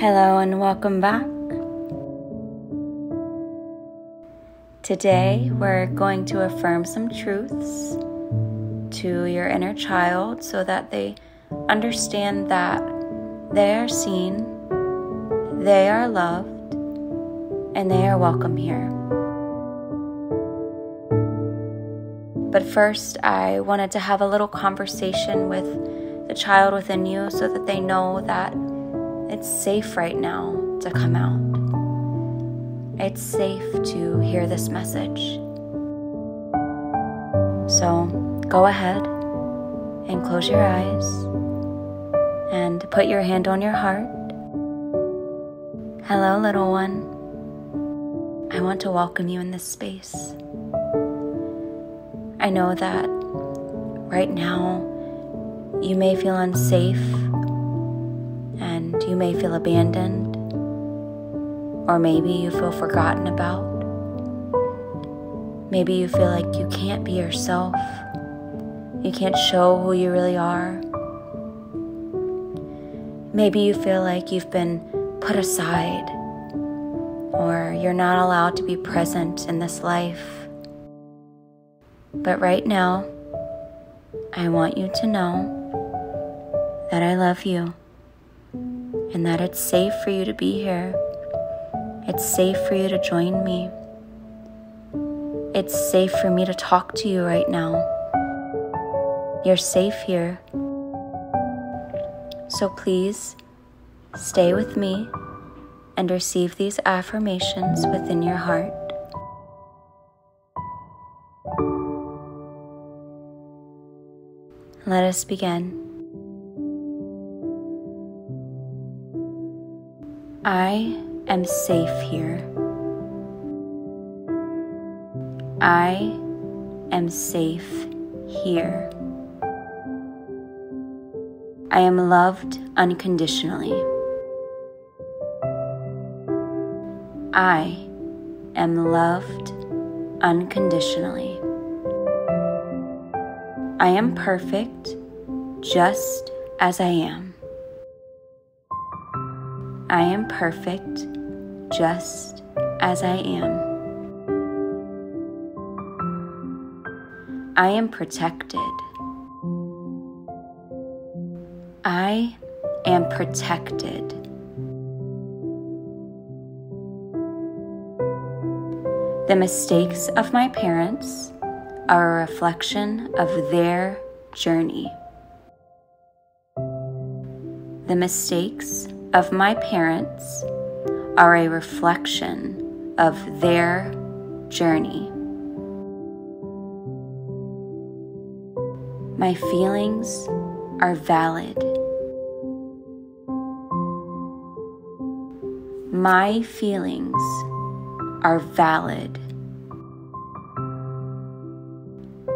Hello and welcome back. Today we're going to affirm some truths to your inner child so that they understand that they are seen, they are loved, and they are welcome here. But first, I wanted to have a little conversation with the child within you so that they know that it's safe right now to come out. It's safe to hear this message. So go ahead and close your eyes and put your hand on your heart. Hello, little one. I want to welcome you in this space. I know that right now you may feel unsafe and you may feel abandoned, or maybe you feel forgotten about. Maybe you feel like you can't be yourself, you can't show who you really are. Maybe you feel like you've been put aside, or you're not allowed to be present in this life. But right now, I want you to know that I love you and that it's safe for you to be here. It's safe for you to join me. It's safe for me to talk to you right now. You're safe here. So please stay with me and receive these affirmations within your heart. Let us begin. I am safe here. I am safe here. I am loved unconditionally. I am loved unconditionally. I am perfect just as I am. I am perfect just as I am. I am protected. I am protected. The mistakes of my parents are a reflection of their journey. The mistakes of my parents are a reflection of their journey. My feelings are valid. My feelings are valid.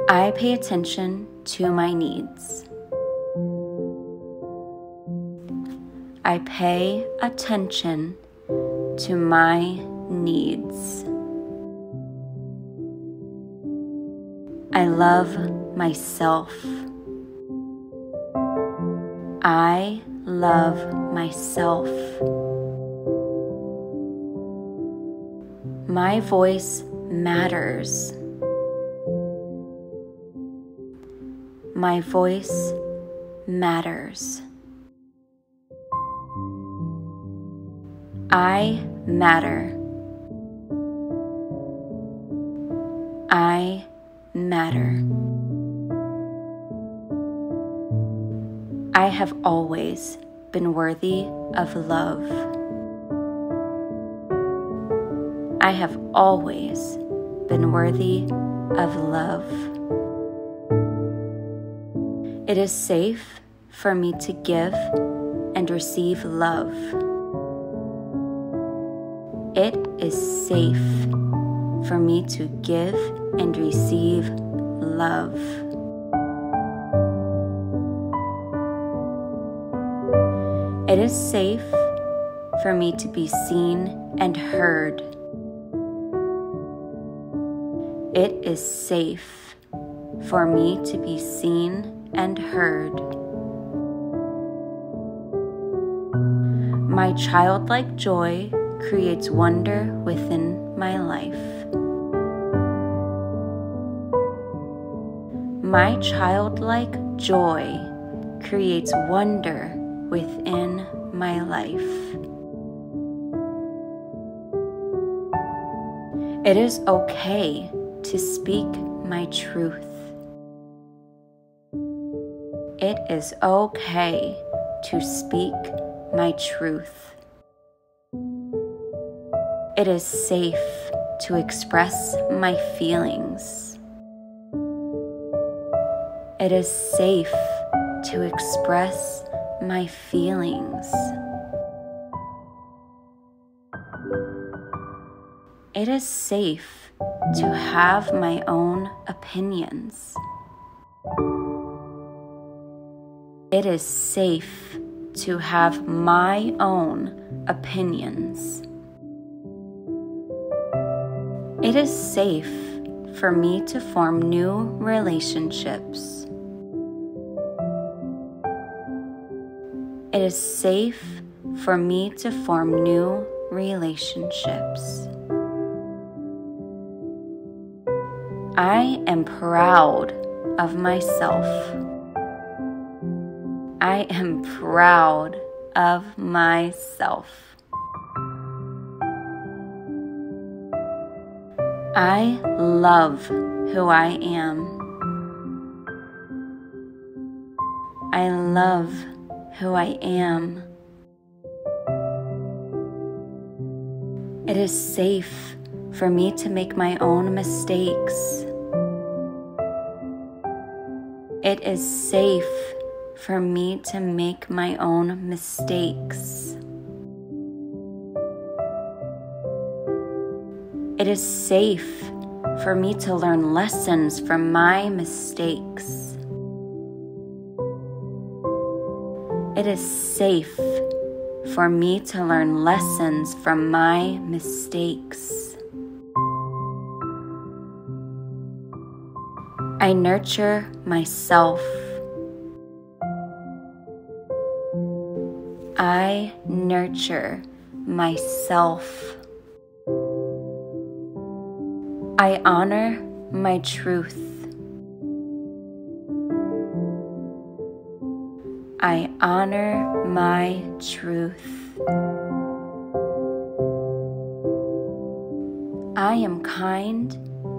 I pay attention to my needs. I pay attention to my needs. I love myself. I love myself. My voice matters. My voice matters. I matter. I matter. I have always been worthy of love. I have always been worthy of love. It is safe for me to give and receive love. It is safe for me to give and receive love. It is safe for me to be seen and heard. It is safe for me to be seen and heard. My childlike joy creates wonder within my life. My childlike joy creates wonder within my life. It is okay to speak my truth. It is okay to speak my truth. It is safe to express my feelings. It is safe to express my feelings. It is safe to have my own opinions. It is safe to have my own opinions. It is safe for me to form new relationships. It is safe for me to form new relationships. I am proud of myself. I am proud of myself. I love who I am. I love who I am. It is safe for me to make my own mistakes. It is safe for me to make my own mistakes. It is safe for me to learn lessons from my mistakes. It is safe for me to learn lessons from my mistakes. I nurture myself. I nurture myself. I honor my truth. I honor my truth. I am kind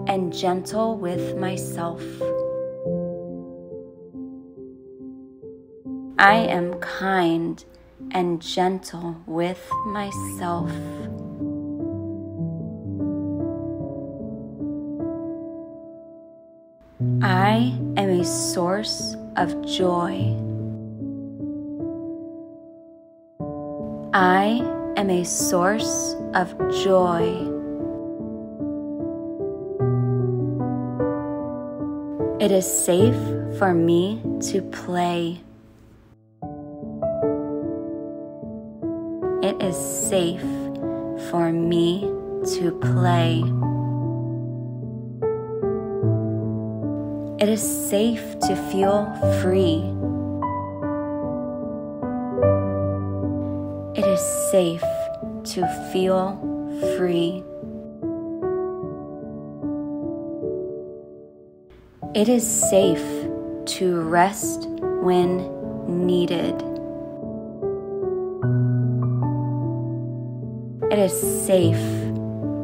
and gentle with myself. I am kind and gentle with myself. I am a source of joy. I am a source of joy. It is safe for me to play. It is safe for me to play. It is safe to feel free. It is safe to feel free. It is safe to rest when needed. It is safe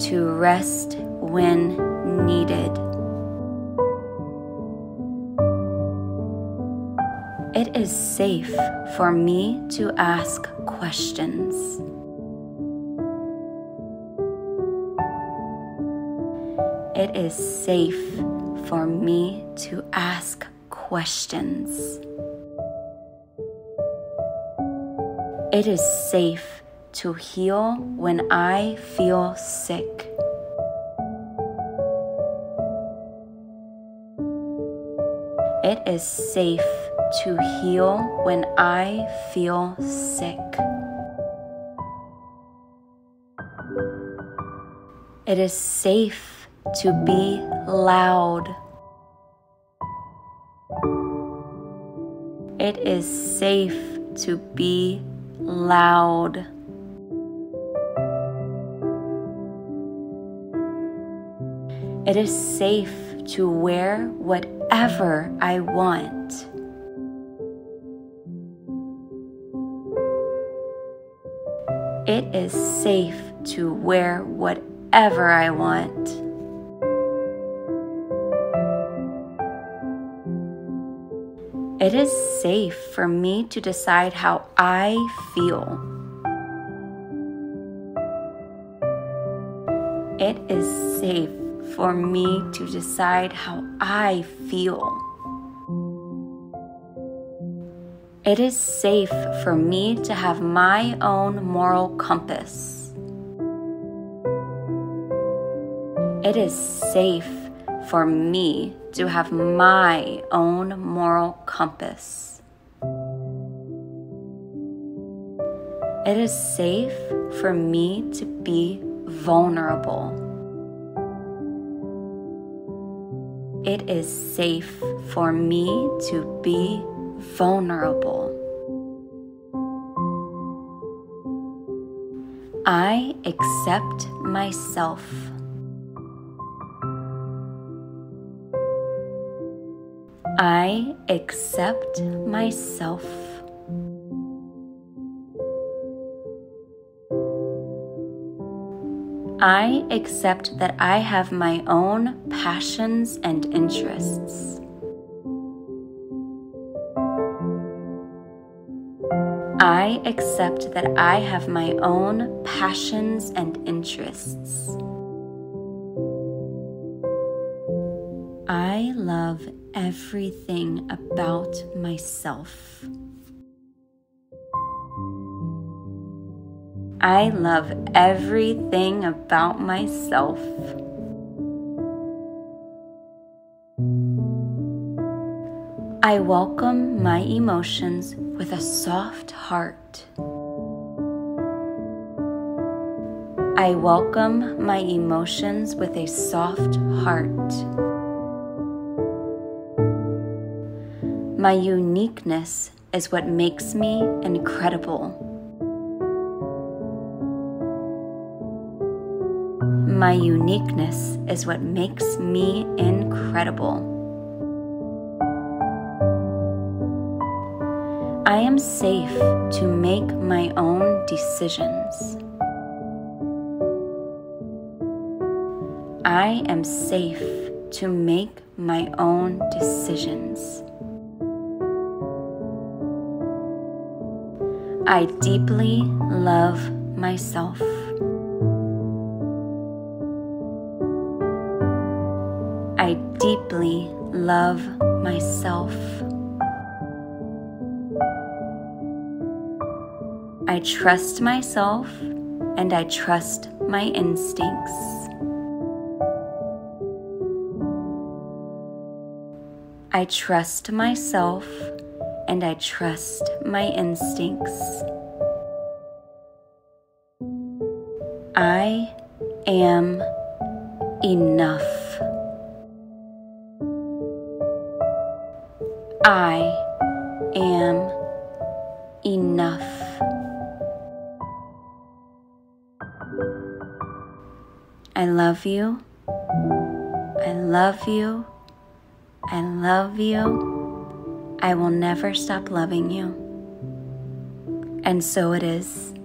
to rest when needed. It is safe for me to ask questions. It is safe for me to ask questions. It is safe to heal when I feel sick. It is safe to heal when I feel sick. It is safe to be loud. It is safe to be loud. It is safe to wear whatever I want. It is safe to wear whatever I want. It is safe for me to decide how I feel. It is safe for me to decide how I feel. It is safe for me to have my own moral compass. It is safe for me to have my own moral compass. It is safe for me to be vulnerable. It is safe for me to be vulnerable. I accept myself. I accept myself. I accept that I have my own passions and interests. I accept that I have my own passions and interests. I love everything about myself. I love everything about myself. I welcome my emotions with a soft heart. I welcome my emotions with a soft heart. My uniqueness is what makes me incredible. My uniqueness is what makes me incredible. I am safe to make my own decisions. I am safe to make my own decisions. I deeply love myself. I deeply love myself. I trust myself and I trust my instincts. I trust myself and I trust my instincts. I am enough. I am enough. I love you. I love you. I love you. I will never stop loving you. And so it is.